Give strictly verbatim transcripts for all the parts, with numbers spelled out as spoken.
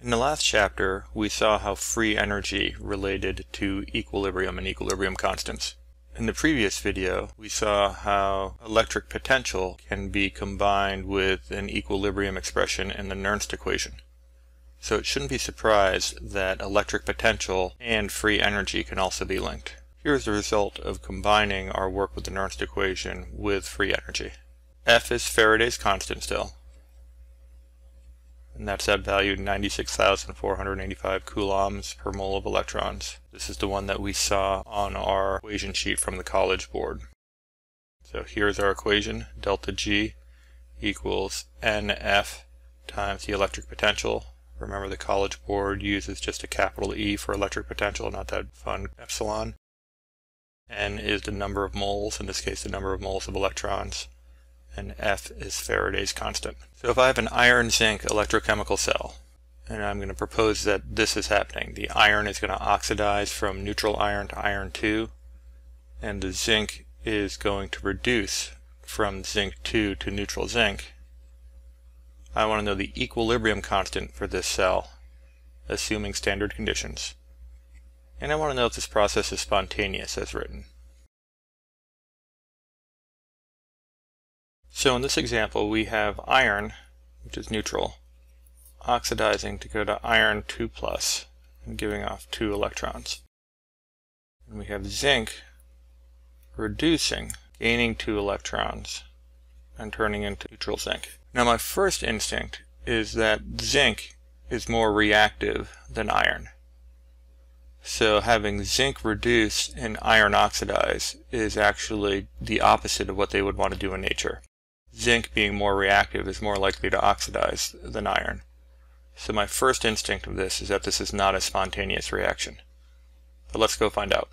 In the last chapter, we saw how free energy related to equilibrium and equilibrium constants. In the previous video, we saw how electric potential can be combined with an equilibrium expression in the Nernst equation. So it shouldn't be surprised that electric potential and free energy can also be linked. Here's the result of combining our work with the Nernst equation with free energy. F is Faraday's constant still, and that's at value ninety-six thousand four hundred eighty-five coulombs per mole of electrons. This is the one that we saw on our equation sheet from the College Board. So here's our equation, delta G equals N F times the electric potential. Remember, the College Board uses just a capital E for electric potential, not that fun epsilon. N is the number of moles, in this case the number of moles of electrons, and F is Faraday's constant. So if I have an iron zinc electrochemical cell, and I'm going to propose that this is happening, the iron is going to oxidize from neutral iron to iron two, and the zinc is going to reduce from zinc two to neutral zinc, I want to know the equilibrium constant for this cell, assuming standard conditions. And I want to know if this process is spontaneous as written. So in this example, we have iron, which is neutral, oxidizing to go to iron two plus and giving off two electrons. And we have zinc reducing, gaining two electrons and turning into neutral zinc. Now my first instinct is that zinc is more reactive than iron. So having zinc reduce and iron oxidize is actually the opposite of what they would want to do in nature. Zinc being more reactive is more likely to oxidize than iron. So my first instinct of this is that this is not a spontaneous reaction. But let's go find out.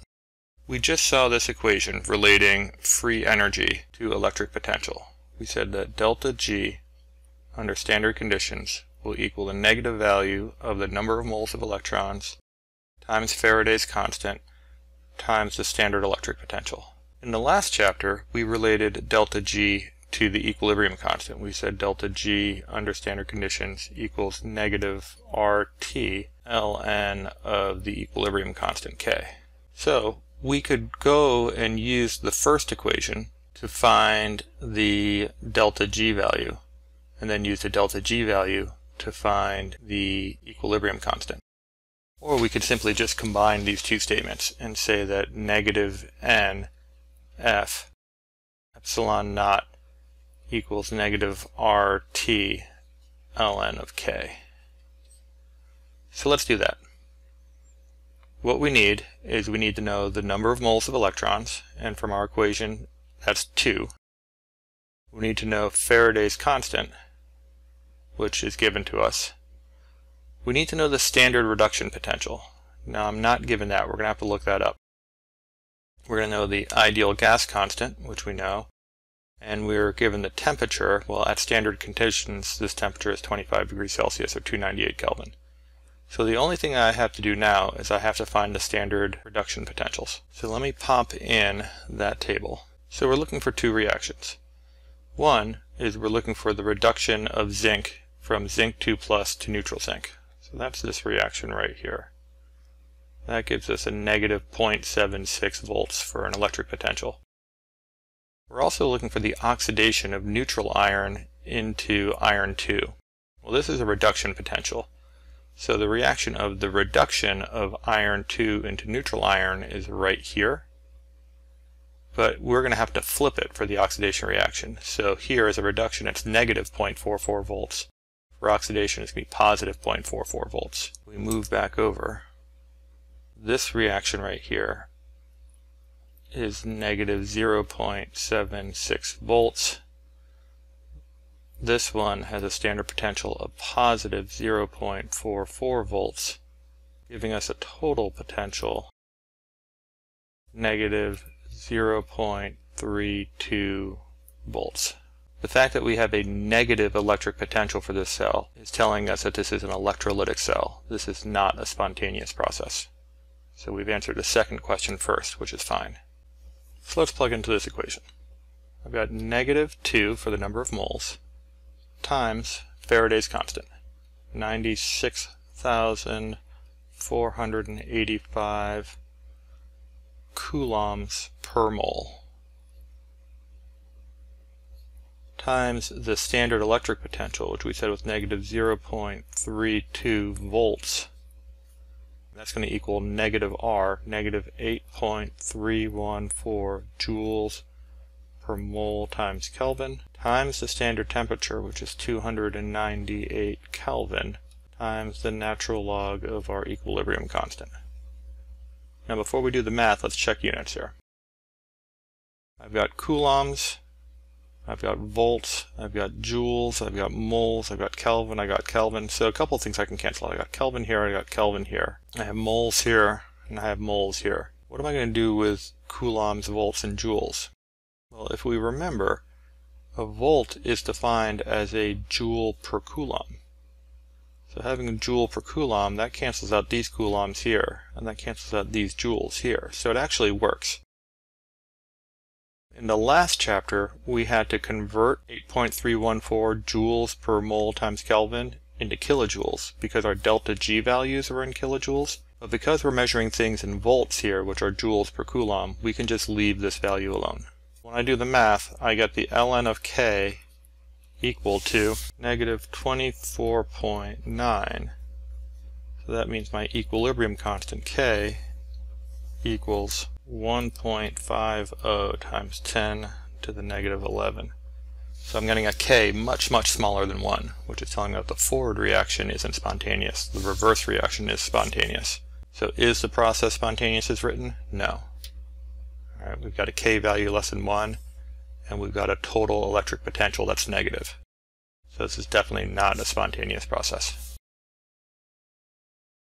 We just saw this equation relating free energy to electric potential. We said that delta G under standard conditions will equal the negative value of the number of moles of electrons times Faraday's constant times the standard electric potential. In the last chapter, we related delta G to the equilibrium constant. We said delta G under standard conditions equals negative R T ln of the equilibrium constant K. So we could go and use the first equation to find the delta G value, and then use the delta G value to find the equilibrium constant. Or we could simply just combine these two statements and say that negative N F epsilon naught equals negative R T ln of K. So let's do that. What we need is we need to know the number of moles of electrons, and from our equation that's two. We need to know Faraday's constant, which is given to us. We need to know the standard reduction potential. Now, I'm not given that. We're going to have to look that up. We're going to know the ideal gas constant, which we know, and we're given the temperature. Well, at standard conditions, this temperature is twenty-five degrees Celsius or two hundred ninety-eight Kelvin. So the only thing I have to do now is I have to find the standard reduction potentials. So let me pop in that table. So we're looking for two reactions. One is we're looking for the reduction of zinc from zinc two plus to neutral zinc. So that's this reaction right here. That gives us a negative zero point seven six volts for an electric potential. We're also looking for the oxidation of neutral iron into iron two. Well, this is a reduction potential. So the reaction of the reduction of iron two into neutral iron is right here. But we're going to have to flip it for the oxidation reaction. So here is a reduction, it's negative zero point four four volts. For oxidation, it's going to be positive zero point four four volts. We move back over. This reaction right here is negative zero point seven six volts. This one has a standard potential of positive zero point four four volts, giving us a total potential negative zero point three two volts. The fact that we have a negative electric potential for this cell is telling us that this is an electrolytic cell. This is not a spontaneous process. So we've answered the second question first, which is fine. So let's plug into this equation. I've got negative two for the number of moles times Faraday's constant, ninety-six thousand four hundred and eighty-five coulombs per mole times the standard electric potential, which we said was negative zero point three two volts. That's going to equal negative R, negative eight point three one four joules per mole times Kelvin, times the standard temperature, which is two hundred ninety-eight Kelvin, times the natural log of our equilibrium constant. Now before we do the math, let's check units here. I've got coulombs, I've got volts, I've got joules, I've got moles, I've got Kelvin, I got Kelvin. So a couple of things I can cancel out. I got Kelvin here, I got Kelvin here. I have moles here, and I have moles here. What am I going to do with coulombs, volts, and joules? Well, if we remember, a volt is defined as a joule per coulomb. So having a joule per coulomb, that cancels out these coulombs here, and that cancels out these joules here. So it actually works. In the last chapter, we had to convert eight point three one four joules per mole times Kelvin into kilojoules because our delta G values were in kilojoules. But because we're measuring things in volts here, which are joules per coulomb, we can just leave this value alone. When I do the math, I get the ln of K equal to negative twenty-four point nine. So that means my equilibrium constant K equals one point five zero times ten to the negative eleven. So I'm getting a K much, much smaller than one, which is telling me that the forward reaction isn't spontaneous. The reverse reaction is spontaneous. So is the process spontaneous as written? No. All right, we've got a K value less than one, and we've got a total electric potential that's negative. So this is definitely not a spontaneous process.